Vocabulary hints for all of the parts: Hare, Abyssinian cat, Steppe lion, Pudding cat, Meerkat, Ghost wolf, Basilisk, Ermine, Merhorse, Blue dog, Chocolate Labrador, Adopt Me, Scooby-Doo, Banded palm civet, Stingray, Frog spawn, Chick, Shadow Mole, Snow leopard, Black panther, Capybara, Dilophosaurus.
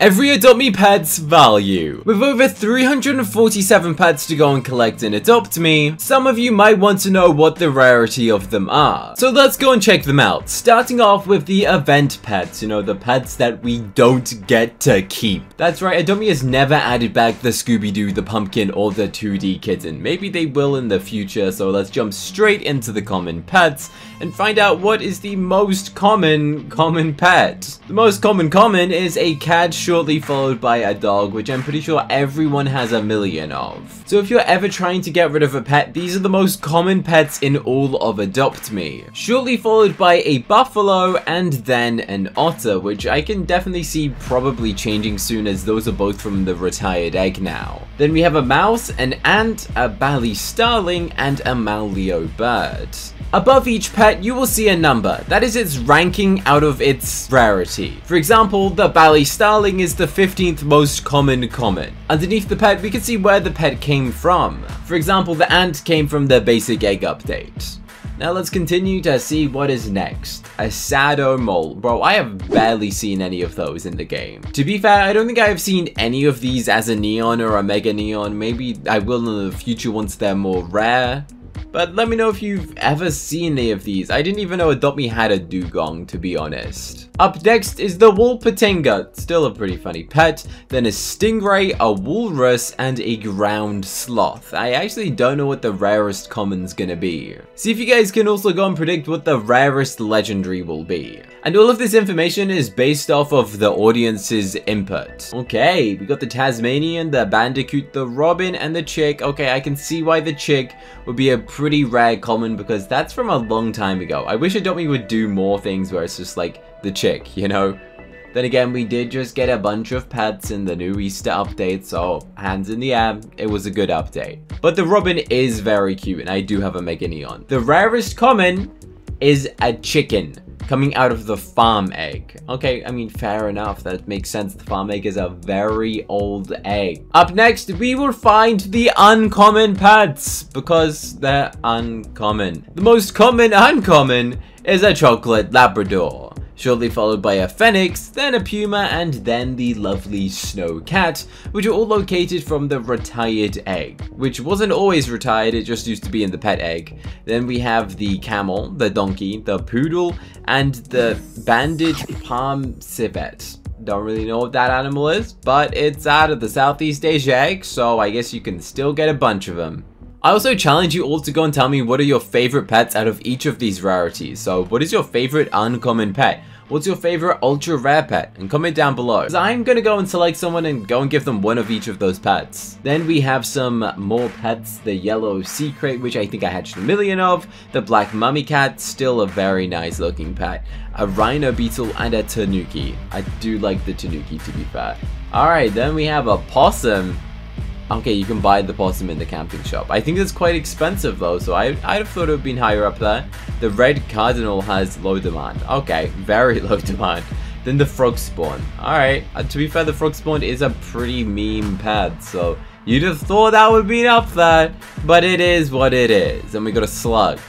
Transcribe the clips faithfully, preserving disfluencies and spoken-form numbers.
Every Adopt Me pet's value. With over three hundred forty-seven pets to go and collect in Adopt Me, some of you might want to know what the rarity of them are. So let's go and check them out. Starting off with the event pets, you know, the pets that we don't get to keep. That's right, Adopt Me has never added back the Scooby-Doo, the pumpkin, or the two D kitten. Maybe they will in the future, so let's jump straight into the common pets and find out what is the most common common pet. The most common common is a cat, shortly followed by a dog, which I'm pretty sure everyone has a million of. So if you're ever trying to get rid of a pet, these are the most common pets in all of Adopt Me. Shortly followed by a buffalo and then an otter, which I can definitely see probably changing soon as those are both from the retired egg now. Then we have a mouse, an ant, a Bali Starling, and a Malleo bird. Above each pet, you will see a number. That is its ranking out of its rarity. For example, the Bali Starling is the fifteenth most common common. Underneath the pet, we can see where the pet came from. For example, the ant came from the basic egg update. Now let's continue to see what is next. A Shadow Mole. Bro, I have barely seen any of those in the game. To be fair, I don't think I have seen any of these as a neon or a mega neon. Maybe I will in the future once they're more rare. But let me know if you've ever seen any of these. I didn't even know Adopt Me had a dugong, to be honest. Up next is the Woolpertenga, still a pretty funny pet. Then a Stingray, a Walrus, and a Ground Sloth. I actually don't know what the rarest common's gonna be. See if you guys can also go and predict what the rarest legendary will be. And all of this information is based off of the audience's input. Okay, we got the Tasmanian, the Bandicoot, the Robin, and the Chick. Okay, I can see why the Chick would be a pretty rare common because that's from a long time ago. I wish Adopt Me would do more things where it's just like the Chick, you know? Then again, we did just get a bunch of pets in the new Easter update, so hands in the air, it was a good update. But the Robin is very cute, and I do have a Mega Neon. The rarest common is a chicken coming out of the farm egg. Okay, I mean, fair enough, that makes sense. The farm egg is a very old egg. Up next, we will find the uncommon pets, because they're uncommon. The most common uncommon is a Chocolate Labrador, shortly followed by a Phoenix, then a Puma, and then the lovely Snow Cat, which are all located from the retired egg, which wasn't always retired, it just used to be in the pet egg. Then we have the Camel, the Donkey, the Poodle, and the Banded palm civet. Don't really know what that animal is, but it's out of the Southeast Asia egg, so I guess you can still get a bunch of them. I also challenge you all to go and tell me what are your favorite pets out of each of these rarities. So what is your favorite uncommon pet? What's your favorite ultra rare pet? And comment down below, because I'm gonna go and select someone and go and give them one of each of those pets. Then we have some more pets, the Yellow Secret, which I think I hatched a million of, the Black Mummy Cat, still a very nice looking pet, a Rhino beetle, and a Tanuki. I do like the Tanuki, to be fair. Alright, then we have a Possum. Okay, you can buy the possum in the camping shop. I think it's quite expensive though, so I, I'd have thought it would have been higher up there. The red cardinal has low demand. Okay, very low demand. Then the frog spawn. Alright, uh, to be fair, the frog spawn is a pretty meme pad, so you'd have thought that would be up there, but it is what it is. And we got a slug.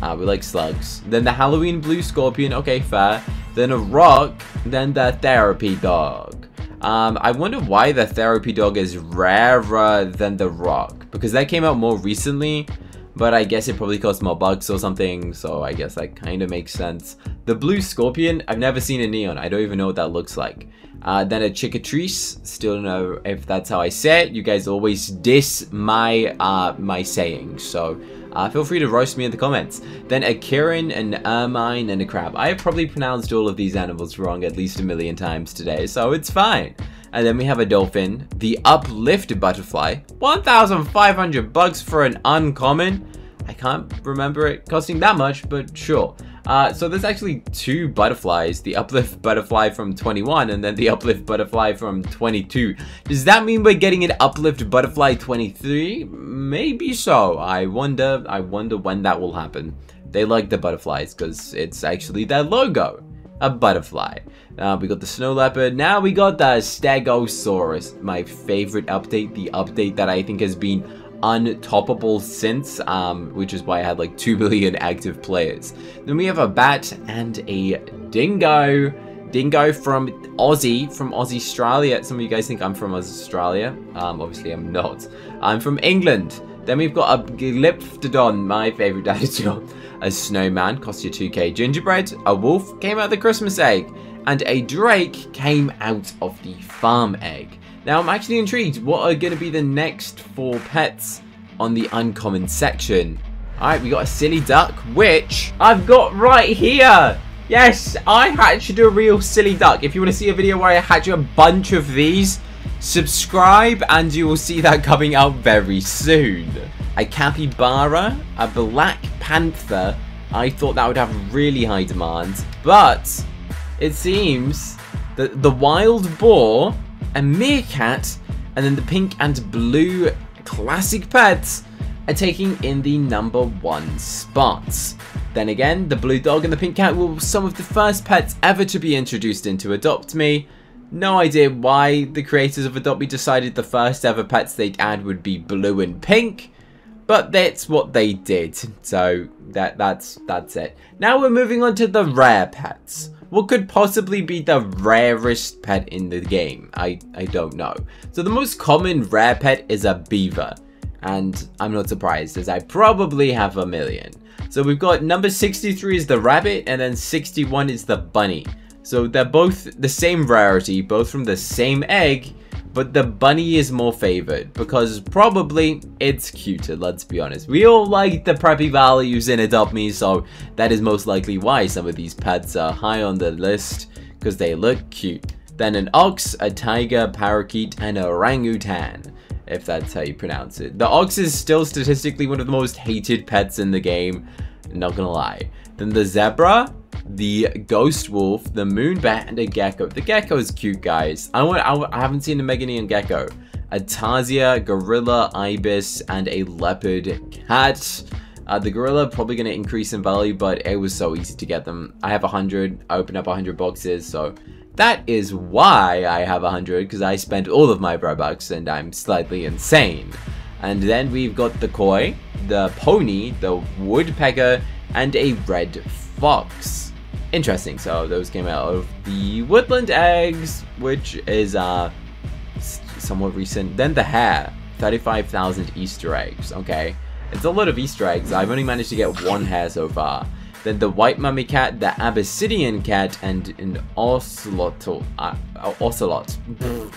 Ah, we like slugs. Then the Halloween blue scorpion. Okay, fair. Then a rock. Then the therapy dog. Um, I wonder why the therapy dog is rarer than the rock, because that came out more recently, but I guess it probably cost more bucks or something, so I guess that kind of makes sense. The blue scorpion, I've never seen a neon, I don't even know what that looks like. Uh, then a Chickatrice, still don't know if that's how I say it. You guys always diss my, uh, my sayings, so uh, feel free to roast me in the comments. Then a Kirin, an Ermine, and a crab. I have probably pronounced all of these animals wrong at least a million times today, so it's fine. And then we have a dolphin, the Uplift butterfly. one thousand five hundred bucks for an uncommon. I can't remember it costing that much, but sure. Uh, so there's actually two butterflies, the Uplift butterfly from twenty-one and then the Uplift butterfly from twenty-two. Does that mean we're getting an Uplift butterfly twenty-three? Maybe so. I wonder, I wonder when that will happen. They like the butterflies because it's actually their logo, a butterfly. Uh, we got the snow leopard. Now we got the Stegosaurus, my favorite update, the update that I think has been untoppable since, um, which is why I had like two million active players. Then we have a bat and a dingo. Dingo from Aussie, from Aussie Australia. Some of you guys think I'm from Australia. Um, obviously, I'm not. I'm from England. Then we've got a Glyptodon, my favourite dinosaur. A snowman, cost you two K. Gingerbread, a wolf, came out of the Christmas egg. And a drake came out of the farm egg. Now, I'm actually intrigued. What are going to be the next four pets on the uncommon section? Alright, we got a silly duck, which I've got right here. Yes, I hatched a real silly duck. If you want to see a video where I hatch a bunch of these, subscribe and you will see that coming out very soon. A capybara, a black panther. I thought that would have really high demand, but it seems that the wild boar, a meerkat, and then the pink and blue classic pets are taking in the number one spots. Then again, the blue dog and the pink cat were some of the first pets ever to be introduced into Adopt Me. No idea why the creators of Adopt Me decided the first ever pets they'd add would be blue and pink, but that's what they did. So that that's that's it. Now we're moving on to the rare pets. What could possibly be the rarest pet in the game? I, I don't know. So the most common rare pet is a beaver. And I'm not surprised, as I probably have a million. So we've got number sixty-three is the rabbit, and then sixty-one is the bunny. So they're both the same rarity, both from the same egg, but the bunny is more favored because probably it's cuter, let's be honest. We all like the preppy values in Adopt Me, so that is most likely why some of these pets are high on the list, because they look cute. Then an ox, a tiger, parakeet, and an orangutan, if that's how you pronounce it. The ox is still statistically one of the most hated pets in the game, not gonna lie. Then the zebra, the ghost wolf, the moon bat, and a gecko. The gecko is cute, guys. I want, I, I haven't seen a Meganian gecko. A tarsia, gorilla, ibis, and a leopard cat. Uh, the gorilla probably gonna increase in value, but it was so easy to get them. I have one hundred, I opened up one hundred boxes, so that is why I have one hundred, because I spent all of my Robux and I'm slightly insane. And then we've got the koi, the pony, the woodpecker, and a red fox. Interesting, so those came out of the woodland eggs, which is uh, somewhat recent. Then the hare, thirty-five thousand Easter eggs, okay. It's a lot of Easter eggs, I've only managed to get one hare so far. Then the white mummy cat, the Abyssinian cat, and an Ocelot, uh, Ocelot,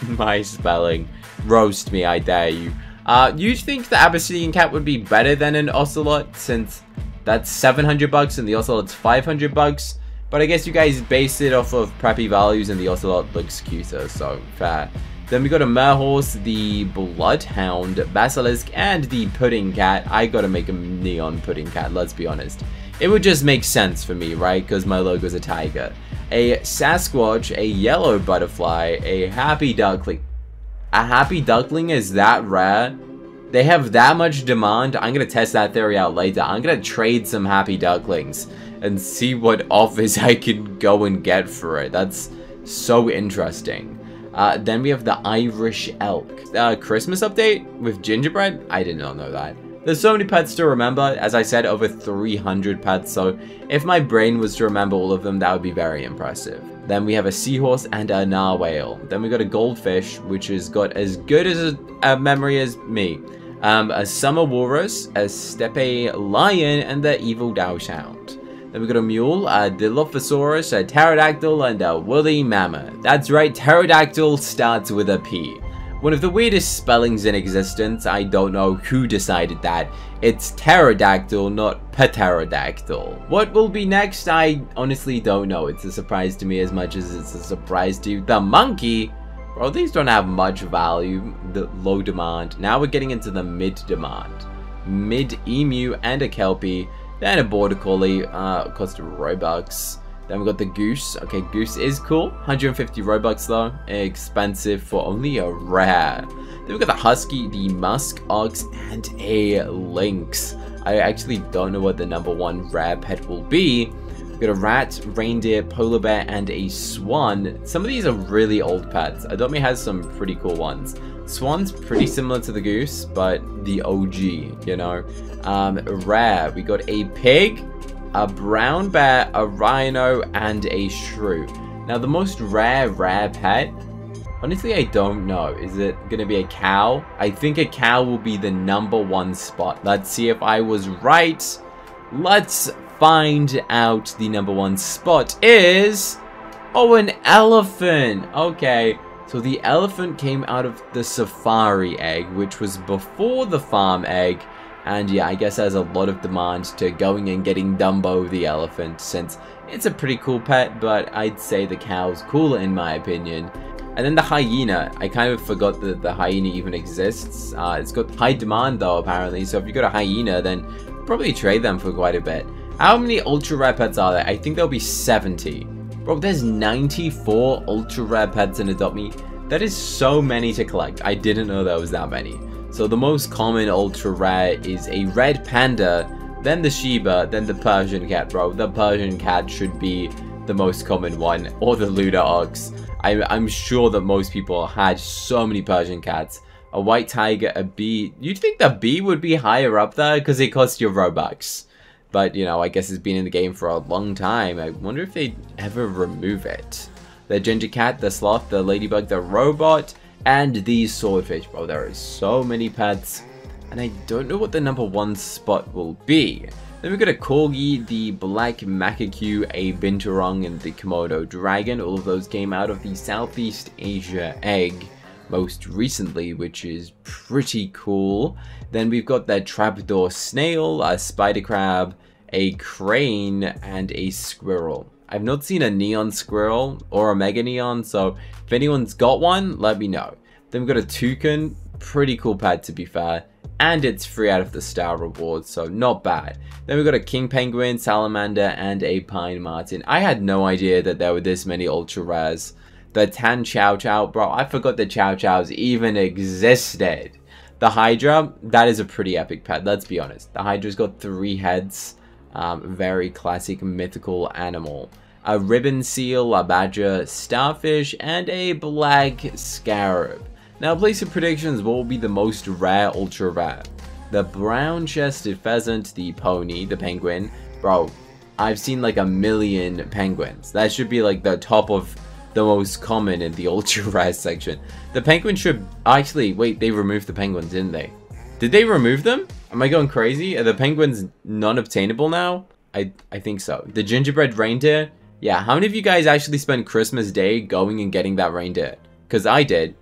my spelling, roast me, I dare you. Uh, you'd think the Abyssinian cat would be better than an Ocelot, since that's seven hundred bucks and the Ocelot's five hundred bucks, but I guess you guys based it off of preppy values and the Ocelot looks cuter, so fair. Then we got a merhorse, the bloodhound, basilisk, and the pudding cat. I gotta make a neon pudding cat, let's be honest. It would just make sense for me, right? Because my logo's a tiger. A Sasquatch, a yellow butterfly, a happy duckling. A happy duckling is that rare? They have that much demand? I'm gonna test that theory out later. I'm gonna trade some happy ducklings and see what offers I can go and get for it. That's so interesting. Uh, then we have the Irish elk. Uh, Christmas update with gingerbread? I did not know that. There's so many pets to remember, as I said, over three hundred pets, so if my brain was to remember all of them, that would be very impressive. Then we have a seahorse and a narwhal. Then we got a goldfish, which has got as good as a, a memory as me. Um, a summer walrus, a steppe lion, and the evil dachshund. Then we got a mule, a dilophosaurus, a pterodactyl, and a woolly mammoth. That's right, pterodactyl starts with a P. One of the weirdest spellings in existence, I don't know who decided that. It's pterodactyl, not pterodactyl. What will be next, I honestly don't know. It's a surprise to me as much as it's a surprise to you. The monkey? Bro, these don't have much value, the low demand. Now we're getting into the mid demand. Mid emu and a kelpie, then a border collie, uh, cost of Robux. Then we got the goose. Okay, goose is cool. one hundred fifty Robux though. Expensive for only a rare. Then we got the husky, the musk ox, and a lynx. I actually don't know what the number one rare pet will be. We've got a rat, reindeer, polar bear, and a swan. Some of these are really old pets. Adopt Me has some pretty cool ones. Swan's pretty similar to the goose, but the O G, you know. Um, rare. We got a pig, a brown bear, a rhino, and a shrew. Now the most rare, rare pet, honestly I don't know. Is it gonna be a cow? I think a cow will be the number one spot. Let's see if I was right. Let's find out. The number one spot is... oh, an elephant! Okay, so the elephant came out of the safari egg, which was before the farm egg. And yeah, I guess there's a lot of demand to going and getting Dumbo the elephant, since it's a pretty cool pet, but I'd say the cow's cooler in my opinion. And then the hyena. I kind of forgot that the hyena even exists. Uh, it's got high demand though, apparently, so if you got a hyena, then probably trade them for quite a bit. How many ultra rare pets are there? I think there'll be seventy. Bro, there's ninety-four ultra rare pets in Adopt Me. That is so many to collect. I didn't know there was that many. So the most common ultra rare is a red panda, then the Shiba, then the Persian cat. Bro, the Persian cat should be the most common one, or the Luna ox. I, I'm sure that most people had so many Persian cats. A white tiger, a bee. You'd think the bee would be higher up there because it costs your Robux. But, you know, I guess it's been in the game for a long time. I wonder if they'd ever remove it. The ginger cat, the sloth, the ladybug, the robot, and the swordfish. Bro, there are so many pets, and I don't know what the number one spot will be. Then we've got a corgi, the black macaque, a binturong, and the Komodo dragon. All of those came out of the Southeast Asia egg most recently, which is pretty cool. Then we've got the trapdoor snail, a spider crab, a crane, and a squirrel. I've not seen a neon squirrel or a mega neon, so if anyone's got one, let me know. Then we've got a toucan, pretty cool pad to be fair, and it's free out of the star rewards, so not bad. Then we've got a king penguin, salamander, and a pine martin. I had no idea that there were this many ultra rares. The tan chow chow, bro, I forgot the chow chows even existed. The hydra, that is a pretty epic pet, let's be honest. The hydra's got three heads, um, very classic mythical animal. A ribbon seal, a badger, starfish, and a black scarab. Now place your predictions, what will be the most rare ultra rare? The brown-chested pheasant, the pony, the penguin. Bro, I've seen like a million penguins. That should be like the top of the most common in the ultra rare section. The penguin should actually wait. They removed the penguins, didn't they? Did they remove them? Am I going crazy? Are the penguins non-obtainable now? I I think so. The gingerbread reindeer. Yeah. How many of you guys actually spent Christmas Day going and getting that reindeer? Cause I did.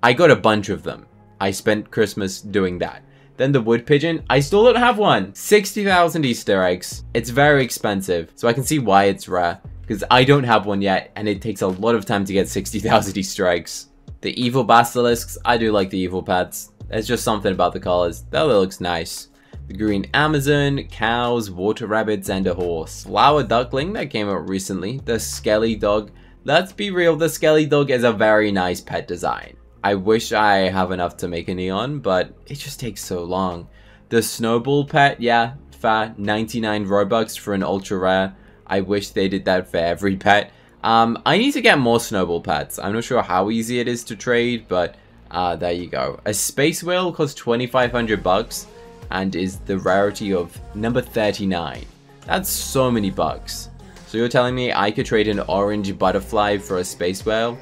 I got a bunch of them. I spent Christmas doing that. Then the wood pigeon. I still don't have one. sixty thousand Easter eggs. It's very expensive. So I can see why it's rare. Because I don't have one yet, and it takes a lot of time to get sixty thousand Easter eggs. The evil basilisks, I do like the evil pets. There's just something about the colors. That looks nice. The green amazon, cows, water rabbits, and a horse. Flower duckling, that came out recently. The skelly dog. Let's be real, the skelly dog is a very nice pet design. I wish I have enough to make a neon, but it just takes so long. The snowball pet, yeah, fair. ninety-nine Robux for an ultra rare. I wish they did that for every pet. Um, I need to get more snowball pets. I'm not sure how easy it is to trade, but uh, there you go. A space whale costs twenty-five hundred bucks and is the rarity of number thirty-nine. That's so many bucks. So you're telling me I could trade an orange butterfly for a space whale?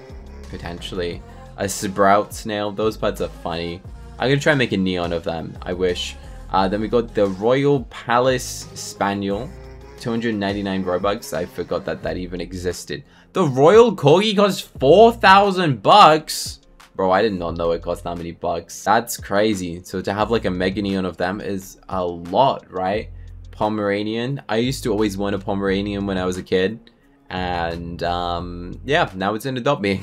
Potentially. A sprout snail. Those pets are funny. I'm going to try and make a neon of them. I wish. Uh, then we got the Royal Palace Spaniel. two hundred ninety-nine Robux. I forgot that that even existed. The Royal Corgi costs four thousand bucks. Bro, I did not know it cost that many bucks. That's crazy. So to have like a mega neon of them is a lot, right? Pomeranian. I used to always want a Pomeranian when I was a kid. And um, yeah, now it's in Adopt Me.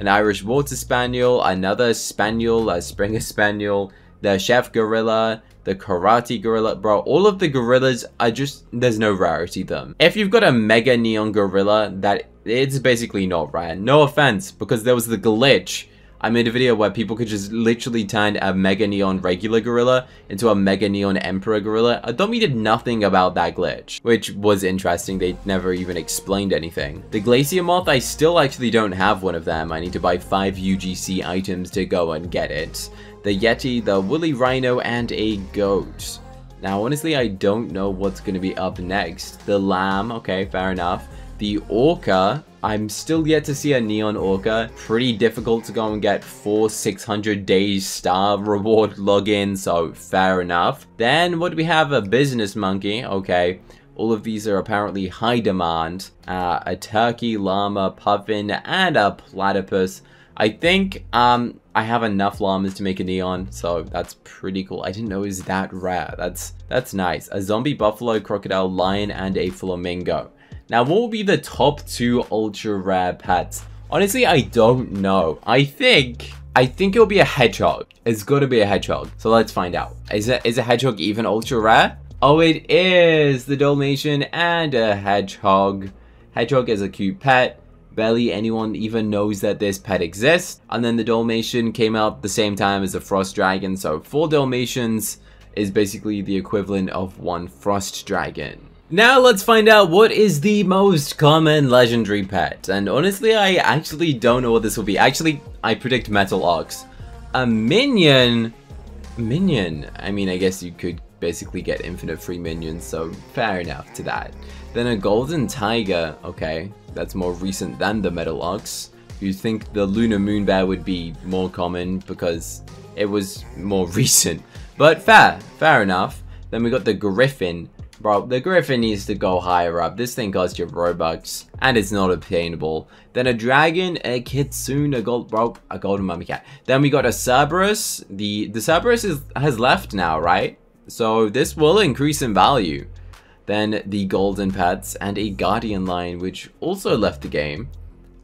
An Irish Water Spaniel, another Spaniel, a Springer Spaniel, the Chef Gorilla, the Karate Gorilla. Bro, all of the gorillas are just, there's no rarity to them. If you've got a Mega Neon Gorilla, that it's basically not rare. No offense, because there was the glitch. I made a video where people could just literally turn a Mega Neon Regular Gorilla into a Mega Neon Emperor Gorilla. Adopt Me did nothing about that glitch, which was interesting. They never even explained anything. The Glacier Moth, I still actually don't have one of them. I need to buy five U G C items to go and get it. The Yeti, the Woolly Rhino, and a goat. Now, honestly, I don't know what's going to be up next. The lamb, okay, fair enough. The orca, I'm still yet to see a neon orca. Pretty difficult to go and get four six hundred days star reward login, so fair enough. Then what do we have? A business monkey. Okay, all of these are apparently high demand. Uh, a turkey, llama, puffin, and a platypus. I think um, I have enough llamas to make a neon, so that's pretty cool. I didn't know it was that rare. That's, that's nice. A zombie buffalo, crocodile, lion, and a flamingo. Now, what will be the top two ultra rare pets? Honestly, I don't know. I think... I think it'll be a hedgehog. It's gotta be a hedgehog. So let's find out. Is it, is a hedgehog even ultra rare? Oh, it is! The Dalmatian and a hedgehog. Hedgehog is a cute pet. Barely anyone even knows that this pet exists. And then the Dalmatian came out the same time as the Frost Dragon. So four Dalmatians is basically the equivalent of one Frost Dragon. Now let's find out what is the most common legendary pet. And honestly, I actually don't know what this will be. Actually, I predict Metal Ox. A minion? Minion? I mean, I guess you could basically get infinite free minions, so fair enough to that. Then a golden tiger. Okay, that's more recent than the Metal Ox. You'd think the Lunar Moon Bear would be more common because it was more recent. But fair, fair enough. Then we got the Griffin. Bro, the Griffin needs to go higher up. This thing costs you Robux, and it's not obtainable. Then a dragon, a kitsune, a gold, bro, a golden mummy cat. Then we got a Cerberus. The the Cerberus is, has left now, right? So this will increase in value. Then the golden pets and a guardian lion, which also left the game.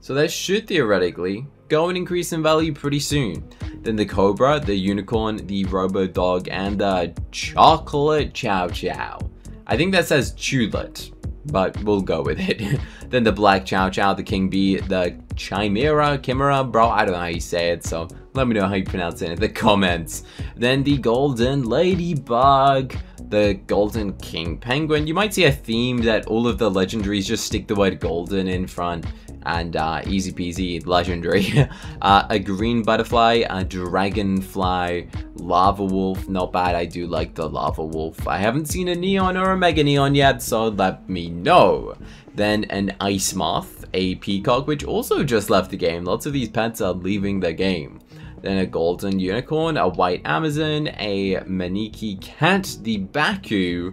So that should theoretically go and increase in value pretty soon. Then the cobra, the unicorn, the robo dog, and the chocolate chow chow. I think that says Chewlet, but we'll go with it. Then the black chow chow, the king bee, the chimera, chimera, bro, I don't know how you say it, so let me know how you pronounce it in the comments. Then the golden ladybug, the golden king penguin. You might see a theme that all of the legendaries just stick the word golden in front, and uh, easy peasy, legendary. uh, a green butterfly, a dragonfly, lava wolf, not bad. I do like the lava wolf. I haven't seen a neon or a mega neon yet, so let me know. Then an ice moth, a peacock, which also just left the game. Lots of these pets are leaving the game. Then a golden unicorn, a white amazon, a maniki cat, the Baku.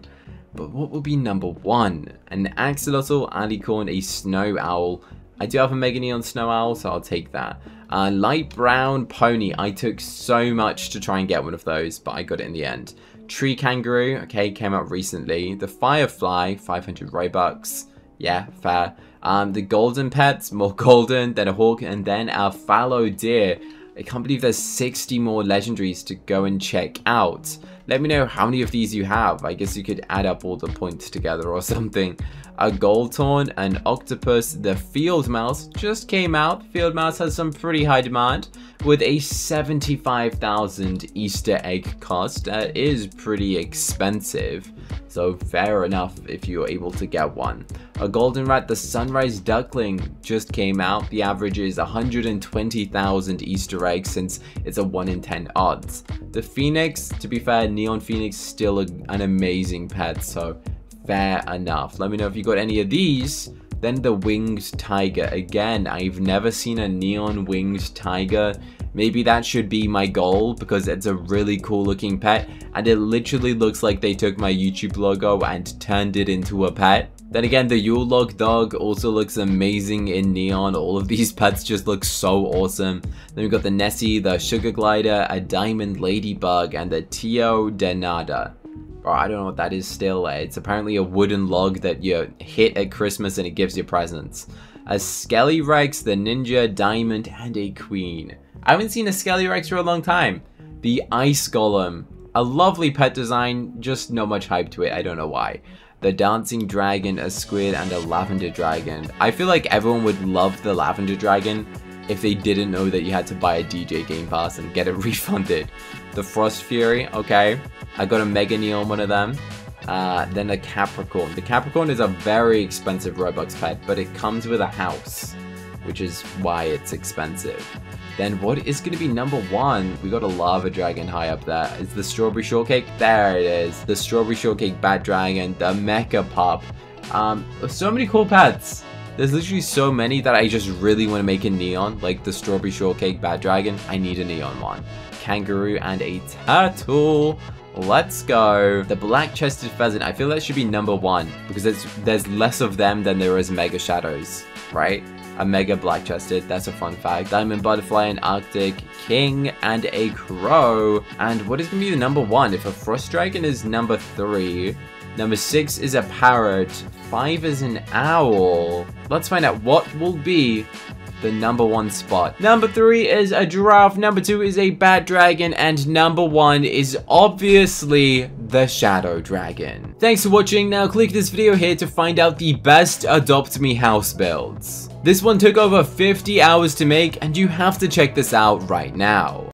But what will be number one? An axolotl, alicorn, a snow owl. I do have a mega neon snow owl, so I'll take that. Uh, light brown pony. I took so much to try and get one of those, but I got it in the end. Tree kangaroo. Okay, came out recently. The firefly, five hundred Robux. Yeah, fair. Um, the golden pets, more golden, then a hawk, and then our fallow deer. I can't believe there's sixty more legendaries to go and check out. Let me know how many of these you have. I guess you could add up all the points together or something. A Goldthorn, an octopus, the field mouse just came out. Field mouse has some pretty high demand with a seventy-five thousand Easter egg cost. That is pretty expensive, so fair enough if you're able to get one. A golden rat, the sunrise duckling just came out. The average is one hundred twenty thousand Easter eggs since it's a one in ten odds. The phoenix, to be fair, neon phoenix still a, an amazing pet, so fair enough. Let me know if you got any of these. Then the winged tiger. Again, I've never seen a neon winged tiger. Maybe that should be my goal because it's a really cool looking pet, and it literally looks like they took my YouTube logo and turned it into a pet. Then again, the Yule log dog also looks amazing in neon. All of these pets just look so awesome. Then we've got the Nessie, the sugar glider, a diamond ladybug, and the Tio Denada. Or I don't know what that is still. It's apparently a wooden log that you hit at Christmas and it gives you presents. A Skelly Rex, the Ninja, Diamond, and a Queen. I haven't seen a Skelly Rex for a long time. The Ice Golem. A lovely pet design, just not much hype to it. I don't know why. The Dancing Dragon, a Squid, and a Lavender Dragon. I feel like everyone would love the Lavender Dragon if they didn't know that you had to buy a D J Game Pass and get it refunded. The Frost Fury, okay. I got a Mega Neon, one of them. Uh, then a Capricorn. The Capricorn is a very expensive Robux pet, but it comes with a house, which is why it's expensive. Then what is going to be number one? We got a Lava Dragon high up there. It's the Strawberry Shortcake. There it is. The Strawberry Shortcake Bat Dragon, the Mecha Pup. Um, so many cool pets. There's literally so many that I just really want to make a neon, like the strawberry shortcake bad dragon. I need a neon one. Kangaroo and a turtle. Let's go. The black-chested pheasant, I feel that should be number one because it's, there's less of them than there is mega shadows, right? A mega black-chested, that's a fun fact. Diamond butterfly, an arctic king, and a crow. And what is gonna be the number one? If a frost dragon is number three, number six is a parrot, five is an owl. Let's find out what will be the number one spot. Number three is a giraffe, number two is a bat dragon, and number one is obviously the shadow dragon. Thanks for watching. Now click this video here to find out the best Adopt Me house builds. This one took over fifty hours to make, and you have to check this out right now.